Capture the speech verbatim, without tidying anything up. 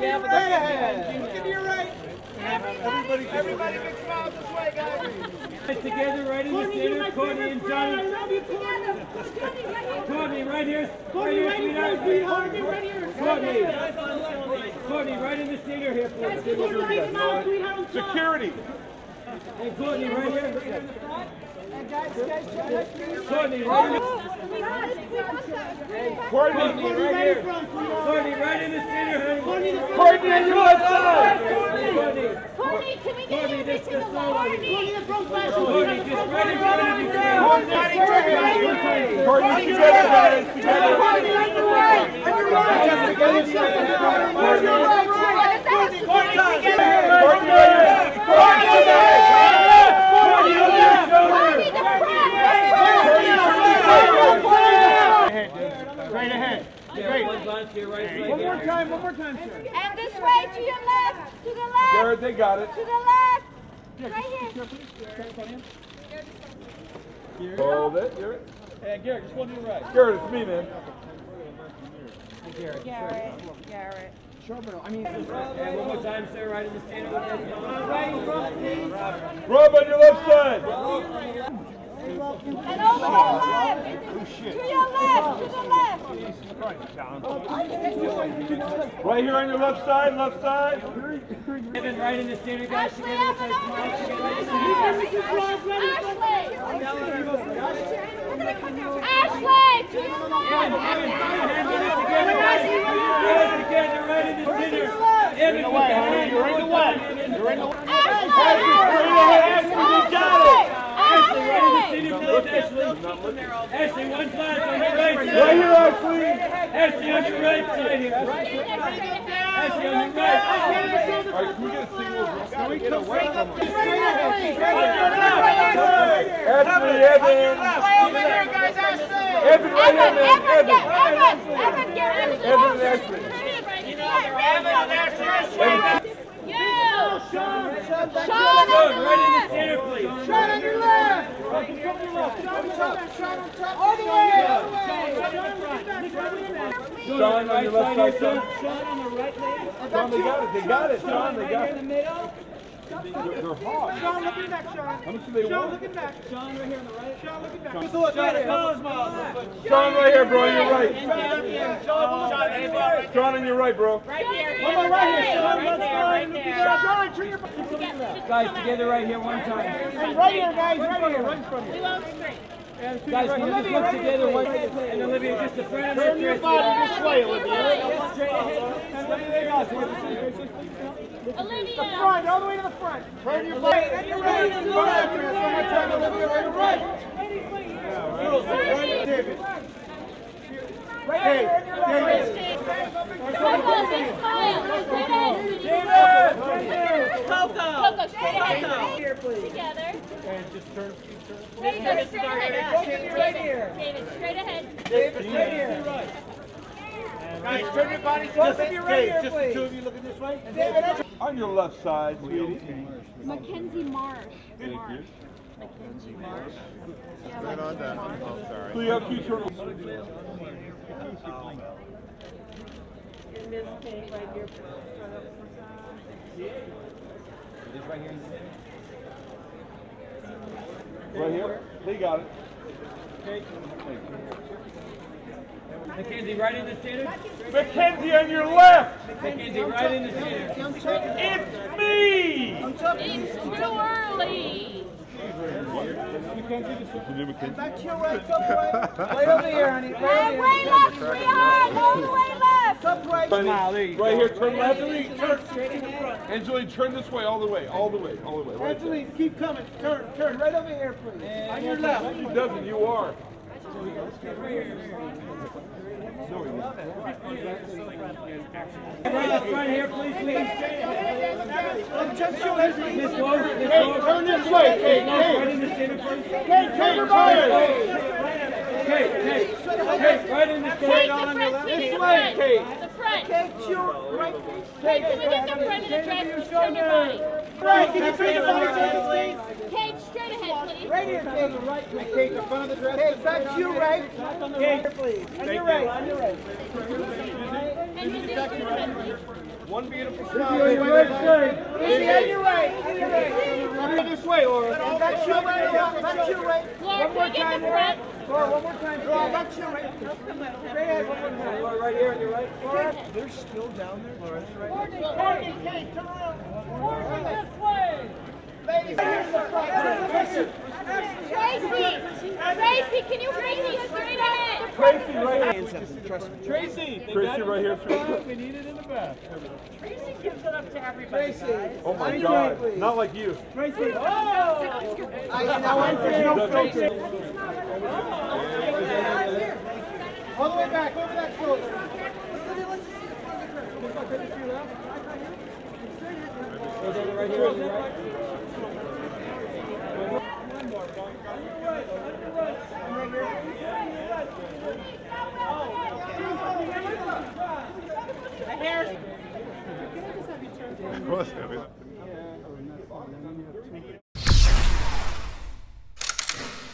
Yeah, but hey, look at your right. Everybody, everybody, big smiles this way, guys. Together, right in the center, Courteney and Johnny. I love you, Courteney. Courteney, right here. Courteney, right here. Courteney, right here. Courteney, Courteney, right in the center here. Security. And Courteney, right here. Guys, guys, Courteney, right here. Courteney, right here. Courteney, right in the center. Courteney, on your left side. Courteney, can we get you to the line? Courteney, the front flash. Courteney, just right in front of you. Courteney, Courteney, together. Courteney, on your right. Courteney, on your right. Courteney, Courteney, Courteney. Right ahead. Great. One more time, one more time, sir. And this way, to your left, to the left. Garrett, they got it. To the left. Yeah, right here. Garrett. Hold it, Garrett. Hey, Garrett, just one to your right. Garrett, it's me, man. Garrett. Garrett. Garrett. I mean, and one more time, sir, right in the center. Rob on your left side. And over to the left! Oh, shit. To your left! To the left! Right here on your left side, left side! Evan, right in the center, guys. Ashlee, Evan, Ashlee! Ashlee! To your left! Evan, you're in the way! You're in the way! Ashlee! You got it! Ashlee, one class on your right side. Right here, Ashlee. Ashlee on your right side here. Ashlee on your right. All right, can we get a single? Can we get a right? Ashlee, Evan. Play over there, guys, Ashlee. Evan, Evan, Evan, get rid of the ball. Evan, Ashlee. Seann, Seann, right in the center, please. Seann on your left. All the way, all the way. Seann on your left side. Seann on the right leg. Seann, they got it. They got it. Seann, they got it. They're hard. Seann, looking back, Seann. How much do they want? Seann, looking back. Seann, right here on the right. Seann, looking back. Seann, right here, bro. You're right. Seann, on your right, bro. Right here. One more right here, Seann. Let's go. Guys, together right here one time. Right here, guys, right here. Run from here. Guys, can you just look together one time? And Olivia, just a friend. Turn your body this way, Olivia. Straight ahead. Olivia. The front, all the way to the front. Turn your body. And your right. One more time, Olivia, right to right. Right here. David. Together. And just turn. Straight ahead. Right here. David, straight ahead. David, straight here. Guys, turn your body. Just the two of you looking this way. David, on your left side, Mackenzie Marsh. Marsh. Mackenzie Marsh. Right on that. I'm sorry. Cleo King turn. And Miss Kate right here. Just right here. Right here? They got it. Okay. Mackenzie, right in the center. Mackenzie on your left! Mackenzie, right in the center. It's me! It's too early! Mackenzie, back to your right, top right. Right over here, honey. Right way left, sweetheart! All the way left! Top right. Right here, turn left. Angeline, turn this way, all the way, all the way, all the way. Angeline, keep coming. Turn, turn, right over here, please. On your left. She doesn't, you are. Right here, please, please. Hey, turn this way. Hey, hey, turn your body. Kate, Kate, Kate, right in the center. On your left. This way, Kate. The front. Kate, you're right. Kate, can we get the front of the dress? Turn your body. Right, can you turn your body to the stage? Kate, straight ahead, please. Right here, Kate. Kate, the front of the dress. Kate, back to your right. Kate, please. On your right, on your right. And just do the front, please. One beautiful shot. Easy on your right. Easy on your right. Come this way, Laura. Back your way, Laura. Back your way. One more time, Laura. Laura, one more time. Laura, back your way. Stay one more time. Laura, right here on your right. Laura, they're still down there. Laura, right here. Courteney, Kate, come around. Courteney, this way. Ladies, listen. Tracy, Tracy, can you bring me straight in? Tracy, right here. Trust me. Tracy, Tracy, right here. Tracy, we need it in the back. Tracy gives it up to everybody. Tracy, oh my God, not like you. Tracy, oh, I know. All the way back, over that shoulder. Right here, right. Of course,